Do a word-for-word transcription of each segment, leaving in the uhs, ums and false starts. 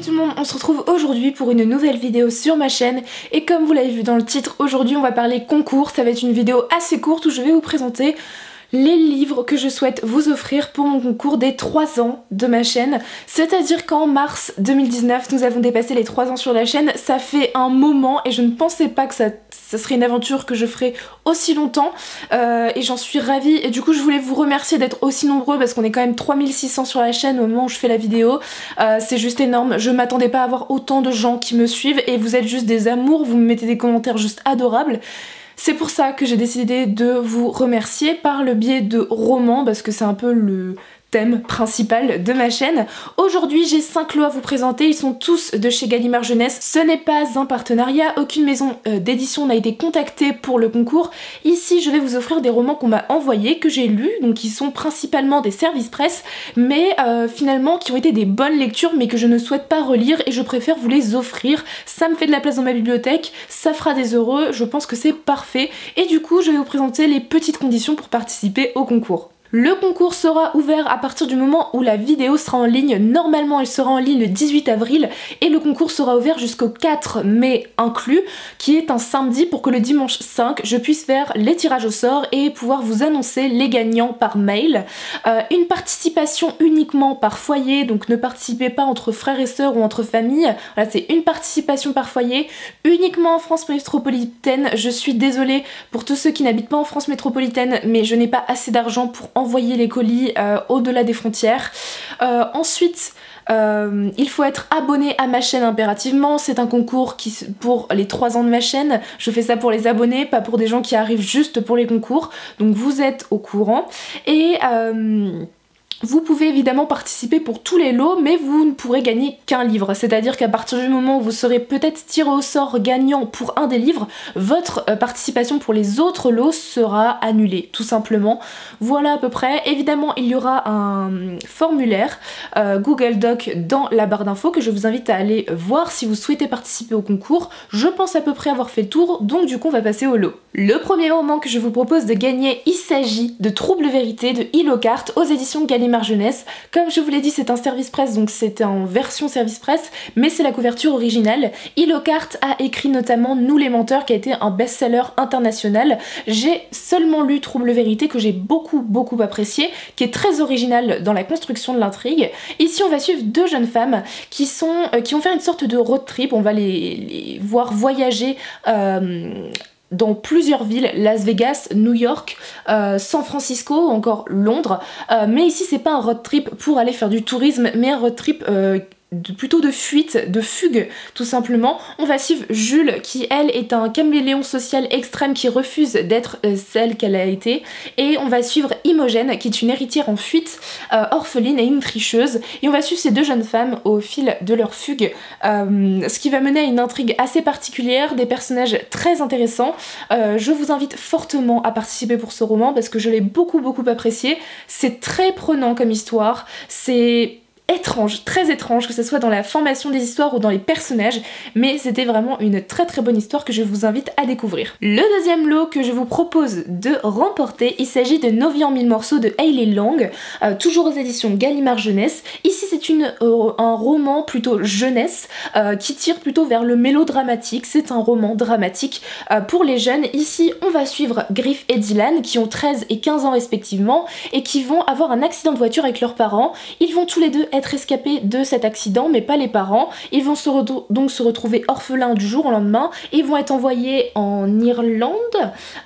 Salut tout le monde, on se retrouve aujourd'hui pour une nouvelle vidéo sur ma chaîne et comme vous l'avez vu dans le titre, aujourd'hui on va parler concours. Ça va être une vidéo assez courte où je vais vous présenter les livres que je souhaite vous offrir pour mon concours des trois ans de ma chaîne. C'est-à-dire qu'en mars deux mille dix-neuf, nous avons dépassé les trois ans sur la chaîne. Ça fait un moment et je ne pensais pas que ça, ça serait une aventure que je ferais aussi longtemps. Euh, et j'en suis ravie. Et du coup, je voulais vous remercier d'être aussi nombreux parce qu'on est quand même trois mille six cents sur la chaîne au moment où je fais la vidéo. Euh, c'est juste énorme. Je m'attendais pas à avoir autant de gens qui me suivent et vous êtes juste des amours. Vous me mettez des commentaires juste adorables. C'est pour ça que j'ai décidé de vous remercier par le biais de romans, parce que c'est un peu le thème principal de ma chaîne. Aujourd'hui j'ai cinq lots à vous présenter, ils sont tous de chez Gallimard Jeunesse. Ce n'est pas un partenariat, aucune maison euh, d'édition n'a été contactée pour le concours. Ici je vais vous offrir des romans qu'on m'a envoyés, que j'ai lus, donc ils sont principalement des services presse, mais euh, finalement qui ont été des bonnes lectures mais que je ne souhaite pas relire et je préfère vous les offrir. Ça me fait de la place dans ma bibliothèque, ça fera des heureux, je pense que c'est parfait. Et du coup je vais vous présenter les petites conditions pour participer au concours. Le concours sera ouvert à partir du moment où la vidéo sera en ligne. Normalement elle sera en ligne le dix-huit avril et le concours sera ouvert jusqu'au quatre mai inclus, qui est un samedi, pour que le dimanche cinq je puisse faire les tirages au sort et pouvoir vous annoncer les gagnants par mail. Euh, une participation uniquement par foyer, donc ne participez pas entre frères et sœurs ou entre familles. Voilà, c'est une participation par foyer, uniquement en France métropolitaine. Je suis désolée pour tous ceux qui n'habitent pas en France métropolitaine, mais je n'ai pas assez d'argent pour envoyer les colis euh, au-delà des frontières. Euh, ensuite, Euh, il faut être abonné à ma chaîne impérativement. C'est un concours qui pour les trois ans de ma chaîne. Je fais ça pour les abonnés, pas pour des gens qui arrivent juste pour les concours. Donc vous êtes au courant. Et euh, vous pouvez évidemment participer pour tous les lots, mais vous ne pourrez gagner qu'un livre. C'est-à-dire qu'à partir du moment où vous serez peut-être tiré au sort gagnant pour un des livres, votre participation pour les autres lots sera annulée, tout simplement. Voilà à peu près. Évidemment, il y aura un formulaire euh, Google Doc dans la barre d'infos que je vous invite à aller voir si vous souhaitez participer au concours. Je pense à peu près avoir fait le tour, donc du coup on va passer au lot. Le premier roman que je vous propose de gagner, il s'agit de Trouble Vérité de E. Lockhart aux éditions Gallimard Jeunesse. Comme je vous l'ai dit, c'est un service presse, donc c'est en version service presse, mais c'est la couverture originale. E. Lockhart a écrit notamment Nous les menteurs, qui a été un best-seller international. J'ai seulement lu Trouble Vérité, que j'ai beaucoup beaucoup apprécié, qui est très original dans la construction de l'intrigue. Ici on va suivre deux jeunes femmes qui sont euh, qui ont fait une sorte de road trip. On va les, les voir voyager euh, dans plusieurs villes, Las Vegas, New York, euh, San Francisco, encore Londres. Euh, mais ici c'est pas un road trip pour aller faire du tourisme, mais un road trip euh, de, plutôt de fuite, de fugue tout simplement. On va suivre Jules qui elle est un caméléon social extrême qui refuse d'être euh, celle qu'elle a été. Et on va suivre Imogène qui est une héritière en fuite, euh, orpheline et une tricheuse. Et on va suivre ces deux jeunes femmes au fil de leur fugue, euh, ce qui va mener à une intrigue assez particulière, des personnages très intéressants. Euh, je vous invite fortement à participer pour ce roman parce que je l'ai beaucoup beaucoup apprécié. C'est très prenant comme histoire, c'est étrange, très étrange, que ce soit dans la formation des histoires ou dans les personnages, mais c'était vraiment une très très bonne histoire que je vous invite à découvrir. Le deuxième lot que je vous propose de remporter, il s'agit de Nos Vies en Mille Morceaux de Hayley Long, euh, toujours aux éditions Gallimard Jeunesse. Ici c'est une euh, un roman plutôt jeunesse, euh, qui tire plutôt vers le mélodramatique. C'est un roman dramatique euh, pour les jeunes. Ici on va suivre Griff et Dylan qui ont treize et quinze ans respectivement et qui vont avoir un accident de voiture avec leurs parents. Ils vont tous les deux être être escapés de cet accident, mais pas les parents. Ils vont se donc se retrouver orphelins du jour au lendemain et vont être envoyés en Irlande,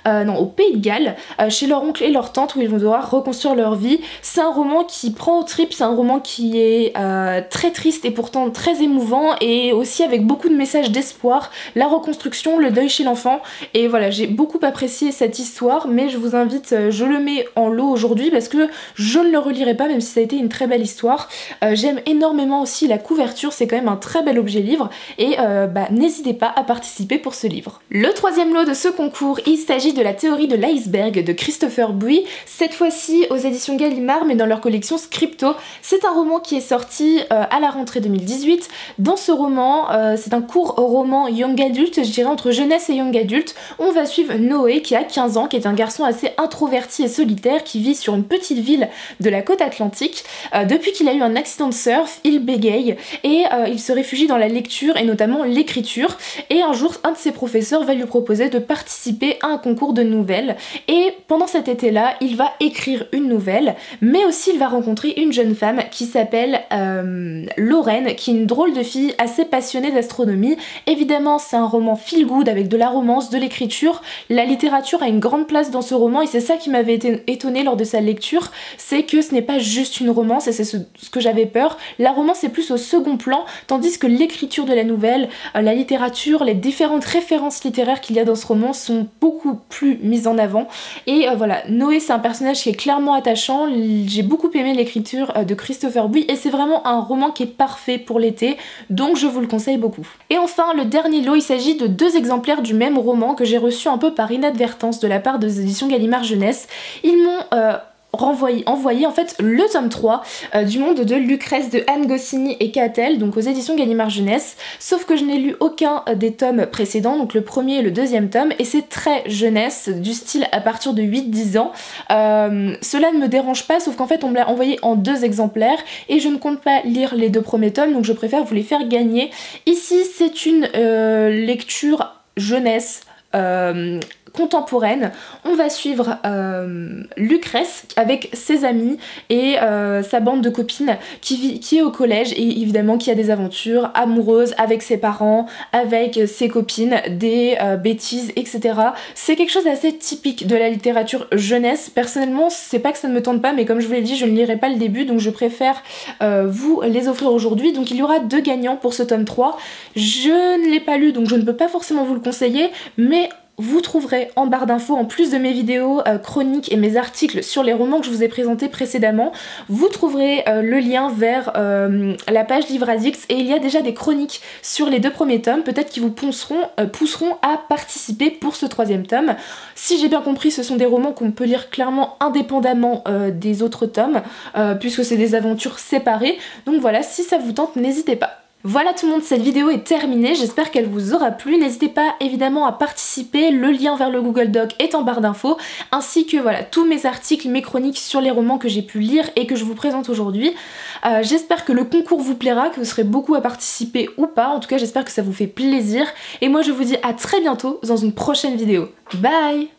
euh, non, au Pays de Galles, euh, chez leur oncle et leur tante, où ils vont devoir reconstruire leur vie. C'est un roman qui prend au trip, c'est un roman qui est euh, très triste et pourtant très émouvant, et aussi avec beaucoup de messages d'espoir, la reconstruction, le deuil chez l'enfant. Et voilà, j'ai beaucoup apprécié cette histoire, mais je vous invite, euh, je le mets en lot aujourd'hui parce que je ne le relirai pas, même si ça a été une très belle histoire. Euh, j'aime énormément aussi la couverture, c'est quand même un très bel objet livre et euh, bah, n'hésitez pas à participer pour ce livre. Le troisième lot de ce concours, il s'agit de La Théorie de l'Iceberg de Christopher Bouix, cette fois-ci aux éditions Gallimard mais dans leur collection Scripto. C'est un roman qui est sorti euh, à la rentrée deux mille dix-huit. Dans ce roman, euh, c'est un court roman young adult, je dirais entre jeunesse et young adult. On va suivre Noé qui a quinze ans, qui est un garçon assez introverti et solitaire qui vit sur une petite ville de la côte atlantique. Euh, depuis qu'il a eu un accident l'assistant de surf, il bégaye et euh, il se réfugie dans la lecture et notamment l'écriture, et un jour un de ses professeurs va lui proposer de participer à un concours de nouvelles, et pendant cet été là il va écrire une nouvelle, mais aussi il va rencontrer une jeune femme qui s'appelle euh, Lorraine, qui est une drôle de fille assez passionnée d'astronomie. Évidemment c'est un roman feel good avec de la romance, de l'écriture, la littérature a une grande place dans ce roman et c'est ça qui m'avait été étonnée lors de sa lecture, c'est que ce n'est pas juste une romance, et c'est ce, ce que j'avais peur, la romance est plus au second plan, tandis que l'écriture de la nouvelle, euh, la littérature, les différentes références littéraires qu'il y a dans ce roman sont beaucoup plus mises en avant, et euh, voilà, Noé c'est un personnage qui est clairement attachant, j'ai beaucoup aimé l'écriture euh, de Christopher Bouix, et c'est vraiment un roman qui est parfait pour l'été, donc je vous le conseille beaucoup. Et enfin le dernier lot, il s'agit de deux exemplaires du même roman que j'ai reçu un peu par inadvertance de la part des éditions Gallimard Jeunesse. Ils m'ont euh, renvoyé, envoyé en fait le tome trois euh, du monde de Lucrèce de Anne Goscinny et Catel, donc aux éditions Gallimard Jeunesse, sauf que je n'ai lu aucun des tomes précédents, donc le premier et le deuxième tome, et c'est très jeunesse, du style à partir de huit dix ans. Euh, cela ne me dérange pas, sauf qu'en fait on me l'a envoyé en deux exemplaires et je ne compte pas lire les deux premiers tomes, donc je préfère vous les faire gagner. Ici c'est une euh, lecture jeunesse euh, contemporaine, on va suivre euh, Lucrèce avec ses amis et euh, sa bande de copines qui, vit, qui est au collège et évidemment qui a des aventures amoureuses avec ses parents, avec ses copines, des euh, bêtises, et cetera. C'est quelque chose d'assez typique de la littérature jeunesse. Personnellement, c'est pas que ça ne me tente pas, mais comme je vous l'ai dit, je ne lirai pas le début, donc je préfère euh, vous les offrir aujourd'hui. Donc il y aura deux gagnants pour ce tome trois. Je ne l'ai pas lu, donc je ne peux pas forcément vous le conseiller, mais vous trouverez en barre d'infos, en plus de mes vidéos euh, chroniques et mes articles sur les romans que je vous ai présentés précédemment, vous trouverez euh, le lien vers euh, la page Livraddict, et il y a déjà des chroniques sur les deux premiers tomes, peut-être qu'ils vous pousseront, euh, pousseront à participer pour ce troisième tome. Si j'ai bien compris, ce sont des romans qu'on peut lire clairement indépendamment euh, des autres tomes, euh, puisque c'est des aventures séparées, donc voilà, si ça vous tente, n'hésitez pas. Voilà tout le monde, cette vidéo est terminée, j'espère qu'elle vous aura plu, n'hésitez pas évidemment à participer, le lien vers le Google Doc est en barre d'infos, ainsi que voilà tous mes articles, mes chroniques sur les romans que j'ai pu lire et que je vous présente aujourd'hui. Euh, j'espère que le concours vous plaira, que vous serez beaucoup à participer ou pas, en tout cas j'espère que ça vous fait plaisir, et moi je vous dis à très bientôt dans une prochaine vidéo. Bye!